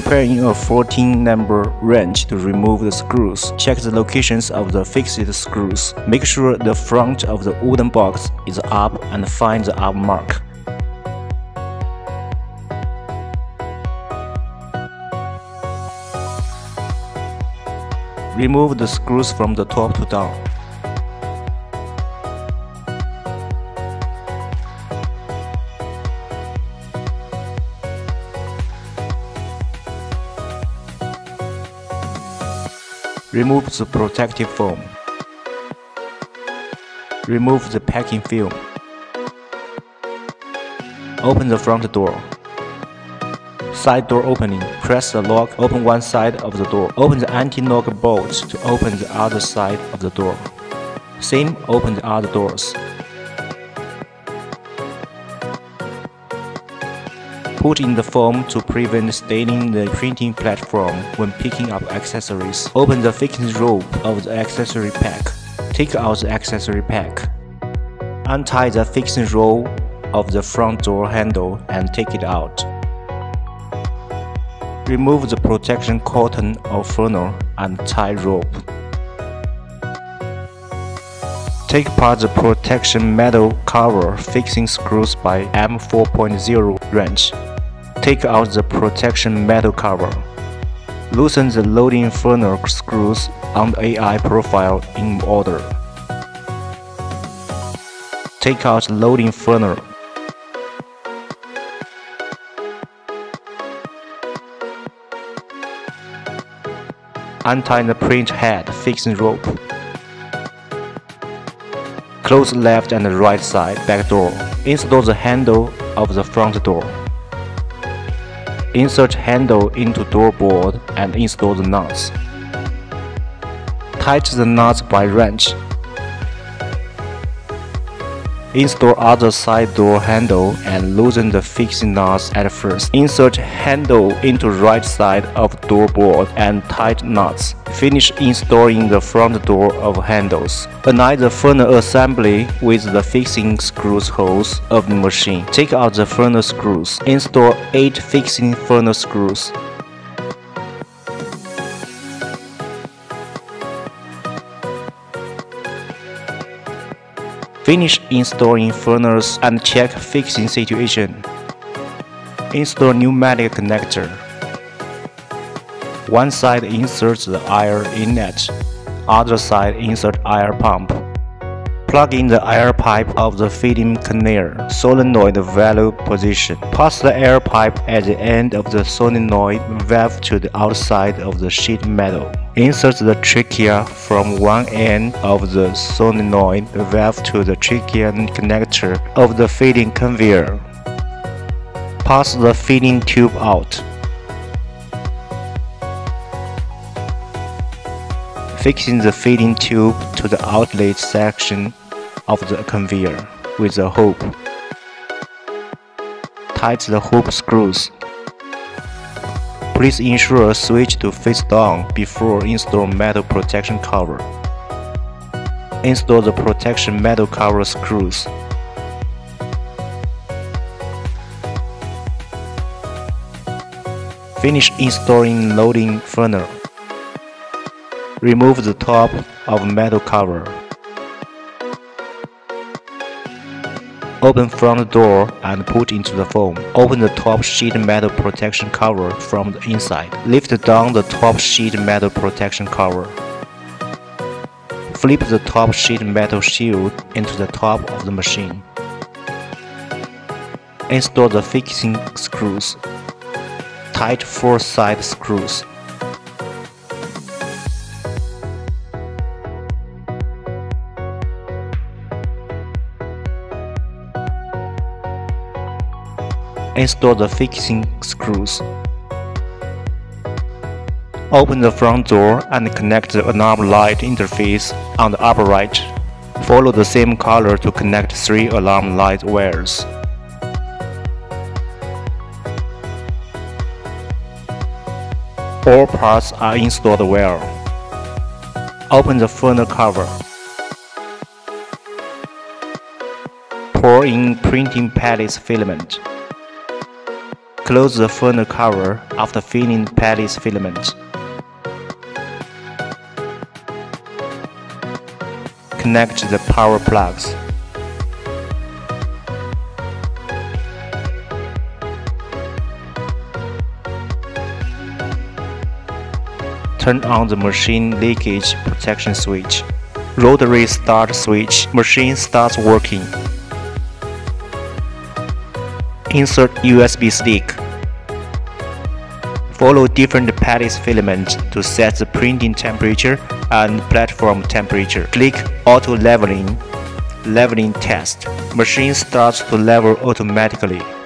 preparing a 14-number wrench to remove the screws. Check the locations of the fixed screws. Make sure the front of the wooden box is up and find the up mark. Remove the screws from the top to down. Remove the protective foam. Remove the packing film. Open the front door. Side door opening. Press the lock. Open one side of the door. Open the anti-lock bolt to open the other side of the door. Same open the other doors. Put in the foam to prevent staining the printing platform when picking up accessories. Open the fitting rope of the accessory pack. Take out the accessory pack. Untie the fixing rope of the front door handle and take it out. Remove the protection cotton or funnel and tie rope. Take apart the protection metal cover fixing screws by M4.0 wrench. Take out the protection metal cover. Loosen the loading funnel screws on the AI profile in order. Take out the loading funnel. Untie the print head fixing rope. Close the left and the right side back door. Install the handle of the front door. Insert handle into door board and install the nuts. Tighten the nuts by wrench. Install other side door handle and loosen the fixing nuts at first. Insert handle into right side of door board and tighten nuts. Finish installing the front door of handles. Align the funnel assembly with the fixing screws holes of the machine. Take out the funnel screws. Install 8 fixing funnel screws. Finish installing funnels and check fixing situation. Install pneumatic connector. One side inserts the air inlet, other side insert air pump. Plug in the air pipe of the feeding canal, solenoid valve position. Pass the air pipe at the end of the solenoid valve to the outside of the sheet metal. Insert the trachea from one end of the solenoid valve to the trachea connector of the feeding conveyor. Pass the feeding tube out. Fixing the feeding tube to the outlet section of the conveyor with a hoop. Tighten the hoop screws. Please ensure a switch to face down before install metal protection cover. Install the protection metal cover screws. Finish installing loading funnel. Remove the top of metal cover. Open front door and put into the foam. Open the top sheet metal protection cover from the inside. Lift down the top sheet metal protection cover. Flip the top sheet metal shield into the top of the machine. Install the fixing screws. Tight 4 side screws. Install the fixing screws. Open the front door and connect the alarm light interface on the upper right. Follow the same color to connect 3 alarm light wires. All parts are installed well. Open the funnel cover. Pour in printing pellets filament. Close the funnel cover after filling the pellet filament. Connect the power plugs. Turn on the machine leakage protection switch. Rotary start switch. Machine starts working. Insert USB stick. Follow different pellet filaments to set the printing temperature and platform temperature. Click Auto Leveling. Leveling test. Machine starts to level automatically.